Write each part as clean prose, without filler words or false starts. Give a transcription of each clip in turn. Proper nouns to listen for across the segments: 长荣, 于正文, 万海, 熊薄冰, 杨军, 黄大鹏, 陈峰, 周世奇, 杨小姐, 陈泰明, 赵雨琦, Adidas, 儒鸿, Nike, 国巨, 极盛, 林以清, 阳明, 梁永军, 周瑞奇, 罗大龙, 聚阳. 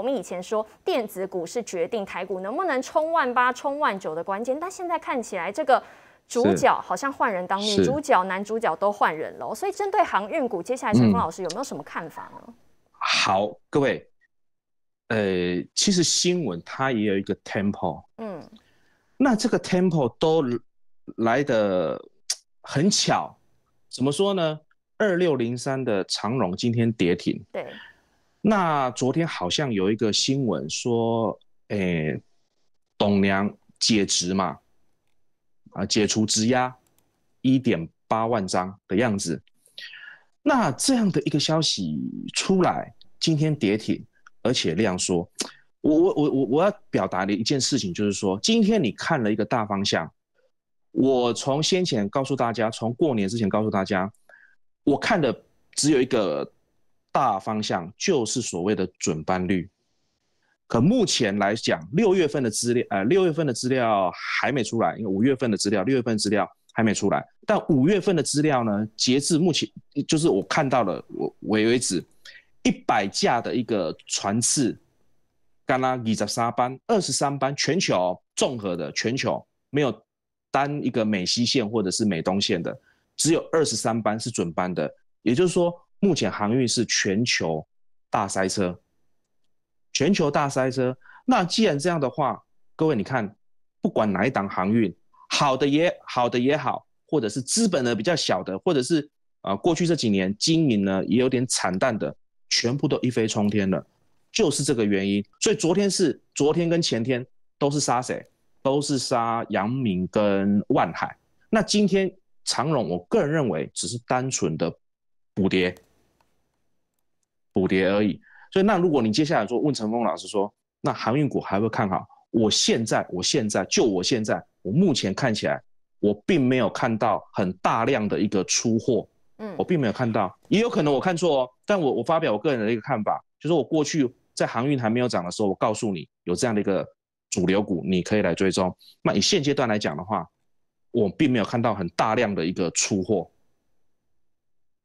我们以前说电子股是决定台股能不能冲18000、冲19000的关键，但现在看起来这个主角好像换人当女主角、男主角都换人了，所以针对航运股，接下来陈峰老师有没有什么看法呢？好，各位，其实新闻它也有一个 tempo， 嗯，那这个 tempo 都来得很巧，怎么说呢？2603的长荣今天跌停，对，那昨天好像有一个新闻说，董娘解职嘛。啊，解除质押 1.8 万张的样子，那这样的一个消息出来，今天跌停，而且量缩。我要表达的一件事情就是说，今天你看了一个大方向，我从先前告诉大家，从过年之前告诉大家，我看的只有一个大方向，就是所谓的准班率。可目前来讲，六月份的资料还没出来，因为6月份的资料还没出来。但5月份的资料呢，截至目前，就是我看到了为止，100架的一个船次，干啦23班、23班，全球综合的全球没有单一个美西线或者是美东线的，只有23班是准班的。也就是说，目前航运是全球大塞车。全球大塞车，那既然这样的话，各位你看，不管哪一档航运，好的也好，或者是资本呢比较小的，或者是过去这几年经营呢也有点惨淡的，全部都一飞冲天了，就是这个原因。所以昨天跟前天都是杀谁？都是杀阳明跟万海。那今天长荣，我个人认为只是单纯的补跌而已。所以，那如果你接下来说问陈峰老师说，那航运股还会看好？我现在，我目前看起来，我并没有看到很大量的一个出货，我并没有看到，也有可能我看错哦。但我发表我个人的一个看法，就是我过去在航运还没有涨的时候，我告诉你有这样的一个主流股，你可以来追踪。那以现阶段来讲的话，我并没有看到很大量的一个出货。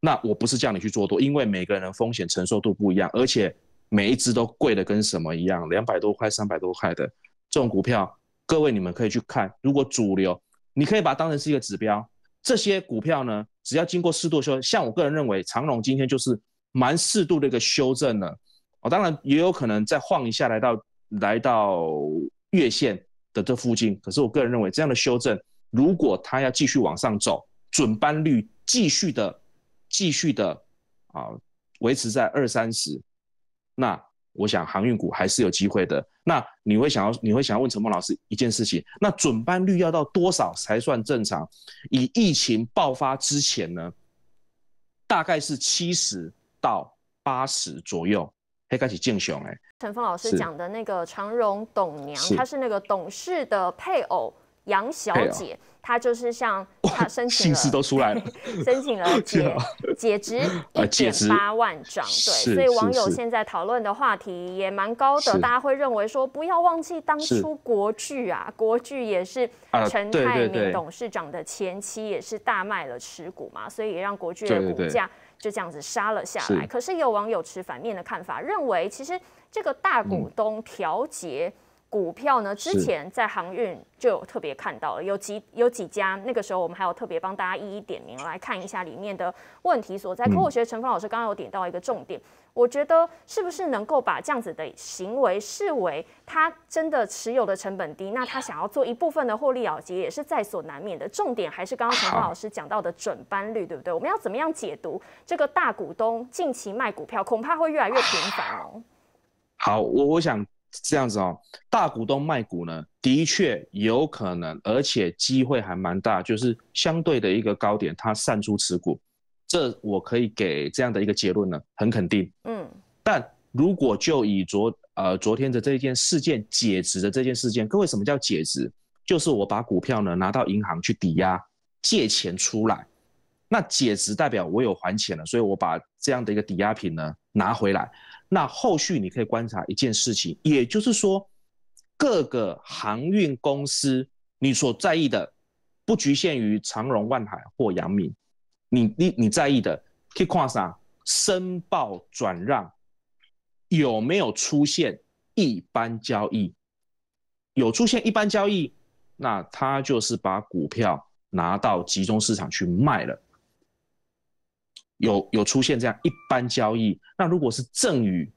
那我不是叫你去做多，因为每个人的风险承受度不一样，而且每一只都贵的跟什么一样，200多块、300多块的这种股票，各位你们可以去看。如果主流，你可以把它当成是一个指标。这些股票呢，只要经过适度修正，像我个人认为，长荣今天就是蛮适度的一个修正了。当然也有可能再晃一下来到月线的这附近。可是我个人认为，这样的修正，如果它要继续往上走，准班率继续的维持在20-30，那我想航运股还是有机会的。那你会想要问陈峰老师一件事情，那准班率要到多少才算正常？以疫情爆发之前呢，大概是70到80左右。黑开始进熊陈峰老师讲的那个长荣董娘，她是那个董事的配偶杨小姐，她就是像她申请了，姓氏都出来了，申请了解职1.8万张，对，所以网友现在讨论的话题也蛮高的，大家会认为说不要忘记当初国巨啊，国巨也是陈泰明董事长的前妻，也是大卖了持股嘛，所以也让国巨的股价就这样子杀了下来。可是有网友持反面的看法，认为其实这个大股东调节股票呢，之前在航运就有特别看到了，有几家，那个时候我们还有特别帮大家一一点名来看一下里面的问题所在。可我觉得陈峰老师刚刚有点到一个重点，我觉得是不是能够把这样子的行为视为他真的持有的成本低，那他想要做一部分的获利了结也是在所难免的。重点还是刚刚陈峰老师讲到的准班率，对不对？我们要怎么样解读这个大股东近期卖股票，恐怕会越来越频繁哦。好，我想。这样子哦，大股东卖股呢，的确有可能，而且机会还蛮大，就是相对的一个高点，它散出持股，这我可以给这样的一个结论呢，很肯定。但如果就以昨天的这件事件解职的这件事件，各位什么叫解职？就是我把股票呢拿到银行去抵押，借钱出来，那解职代表我有还钱了，所以我把这样的一个抵押品呢拿回来。那后续你可以观察一件事情，也就是说，各个航运公司你所在意的，不局限于长荣、万海或阳明，你在意的，可以看啥？申报转让有没有出现一般交易。有出现一般交易，那他就是把股票拿到集中市场去卖了。有出现这样一般交易，那如果是赠与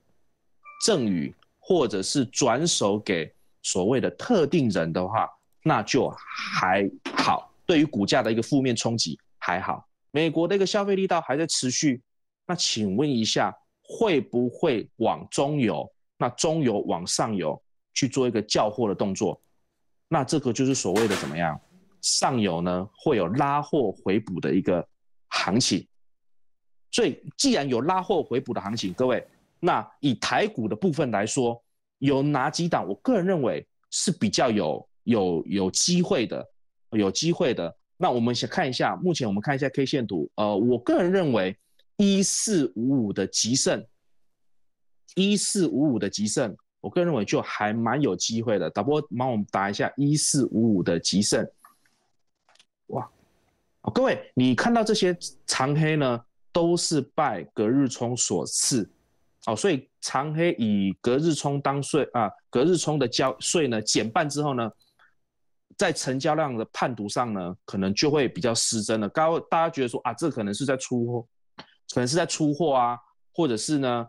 或者是转手给所谓的特定人的话，那就还好，对于股价的一个负面冲击还好。美国的一个消费力道还在持续，那请问一下，会不会往中游，那中游往上游去做一个叫货的动作？那这个就是所谓的怎么样？上游呢会有拉货回补的一个行情。所以，既然有拉货回补的行情，各位，那以台股的部分来说，有哪几档？我个人认为是比较有机会的，有机会的。那我们先看一下，目前我们看一下 K 线图。我个人认为1455的极盛，1455的极盛，我个人认为就还蛮有机会的。导播帮我们打一下1455的极盛。哇，各位，你看到这些长黑呢？都是拜隔日冲所赐，哦，所以长黑以隔日冲当税啊，隔日冲的交税呢减半之后呢，在成交量的判读上呢，可能就会比较失真了。大家觉得说啊，这可能是在出货，可能是在出货啊，或者是呢，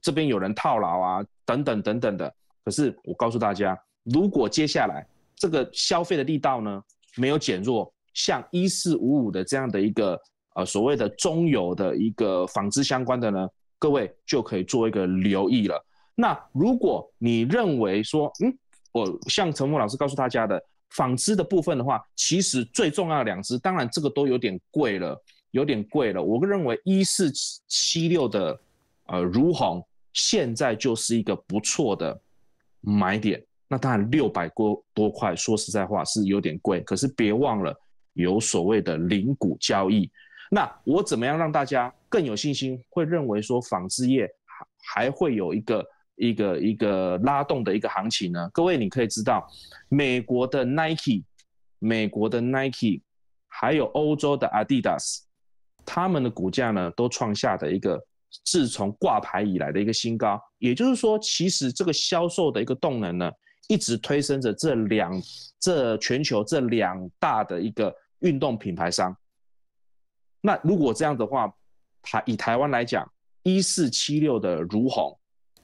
这边有人套牢啊，等等等等的。可是我告诉大家，如果接下来这个消费的力道呢没有减弱，像1455的这样的一个。所谓的中游的一个纺织相关的呢，各位就可以做一个留意了。那如果你认为说，我像陈默老师告诉大家的纺织的部分的话，其实最重要的两只，当然这个都有点贵了，有点贵了。我认为1476的儒鸿现在就是一个不错的买点。那当然600多块，说实在话是有点贵，可是别忘了有所谓的零股交易。那我怎么样让大家更有信心，会认为说纺织业还会有一个拉动的一个行情呢？各位，你可以知道，美国的 Nike， 还有欧洲的 Adidas， 他们的股价呢都创下的一个自从挂牌以来的一个新高。也就是说，其实这个销售的一个动能呢，一直推升着这全球这两大的一个运动品牌商。那如果这样的话，以台湾来讲，1476的儒鸿，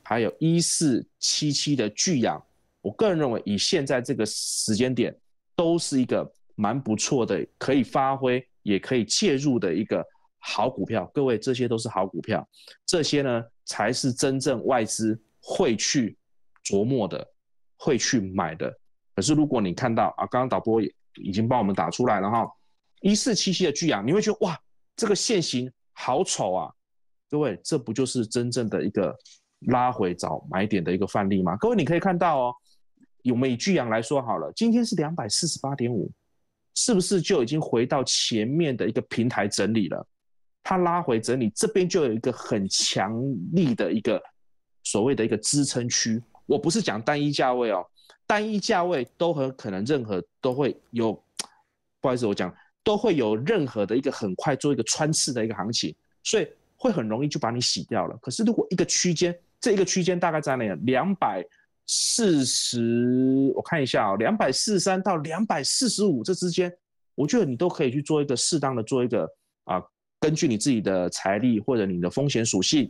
还有1477的聚阳，我个人认为以现在这个时间点，都是一个蛮不错的，可以发挥也可以介入的一个好股票。各位，这些都是好股票，这些呢才是真正外资会去琢磨的，会去买的。可是如果你看到啊，刚刚导播也已经帮我们打出来了哈，1477的巨阳，你会觉得哇，这个线型好丑啊！各位，这不就是真正的一个拉回找买点的一个范例吗？各位，你可以看到哦，我们以巨阳来说好了，今天是 248.5， 是不是就已经回到前面的一个平台整理了？它拉回整理这边就有一个很强力的一个所谓的一个支撑区。我不是讲单一价位哦，单一价位都很可能任何都会有，不好意思，我讲。都会有任何的一个很快做一个穿刺的一个行情，所以会很容易就把你洗掉了。可是如果一个区间，这一个区间大概在哪里？240，我看一下哦，243到245这之间，我觉得你都可以去做一个适当的做一个根据你自己的财力或者你的风险属性，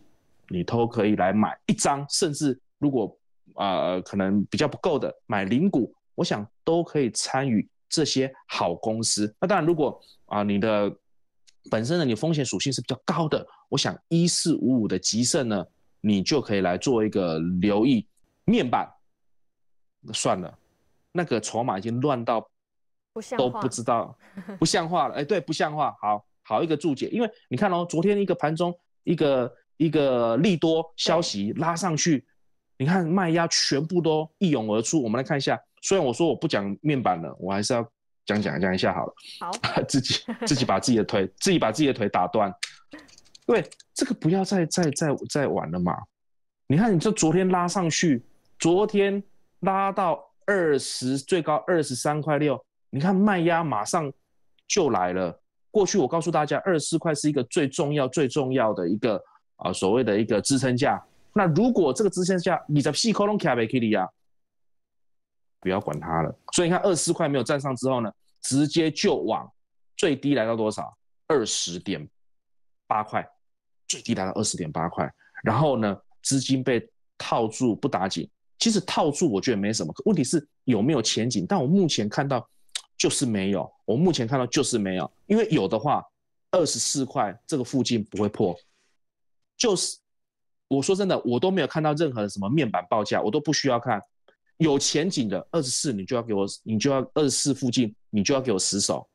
你都可以来买一张，甚至如果可能比较不够的买零股，我想都可以参与。这些好公司，那当然，如果你的本身的你风险属性是比较高的，我想1455的极盛呢，你就可以来做一个留意。面板算了，那个筹码已经乱到不像话，都不知道不像话了。哎，对，不像话。好一个注解，因为你看哦，昨天一个盘中一个利多消息拉上去，你看卖压全部都一涌而出。我们来看一下。虽然我说我不讲面板了，我还是要讲一下好了。好，自己把自己的腿，打断。对，这个不要再玩了嘛。你看，你这昨天拉上去，昨天拉到20，最高23.6。你看卖压马上就来了。过去我告诉大家，24块是一个最重要的一个所谓的一个支撑价。那如果这个支撑下24块都卡不起来啊，不要管它了。所以你看24块没有站上之后呢，直接就往最低来到多少？ 20.8 块，最低达到 20.8 块。然后呢，资金被套住不打紧。其实套住我觉得没什么，问题是有没有前景？但我目前看到就是没有。我目前看到就是没有，因为有的话， 24块这个附近不会破。就是我说真的，我都没有看到任何什么面板报价，我都不需要看。有前景的24，你就要给我，你就要24附近，你就要给我死守。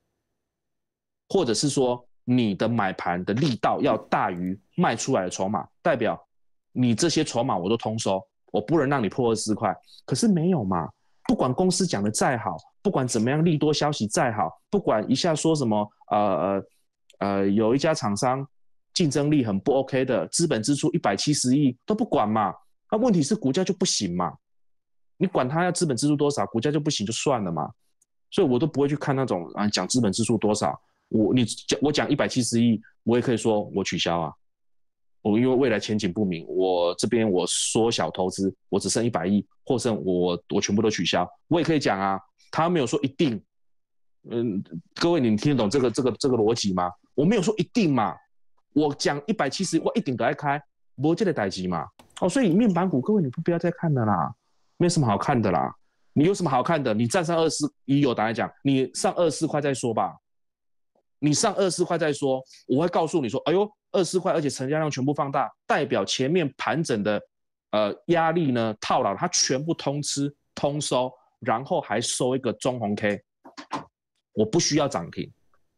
或者是说你的买盘的力道要大于卖出来的筹码，代表你这些筹码我都通收，我不能让你破24块。可是没有嘛，不管公司讲的再好，不管怎么样利多消息再好，不管一下说什么有一家厂商竞争力很不 OK 的，资本支出170亿都不管嘛，那问题是股价就不行嘛，你管它要资本支出多少，股价就不行就算了嘛，所以我都不会去看那种啊讲资本支出多少。 我讲170亿，我也可以说我取消啊，我因为未来前景不明，我这边我缩小投资，我只剩100亿，或剩我全部都取消，我也可以讲啊，他没有说一定，各位你听得懂这个逻辑吗？我没有说一定嘛，我讲170亿，我一定都要开，没这个代志嘛，哦，所以面板股各位你不要再看了啦，没什么好看的啦，你有什么好看的？你站上21有答案讲，你上24块再说吧。 你上24块再说，我会告诉你说，哎呦，24块，而且成交量全部放大，代表前面盘整的压力呢套牢，它全部通吃通收，然后还收一个中红 K。我不需要涨停，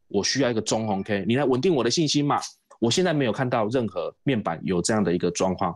我需要一个中红 K， 你来稳定我的信心嘛。我现在没有看到任何面板有这样的一个状况，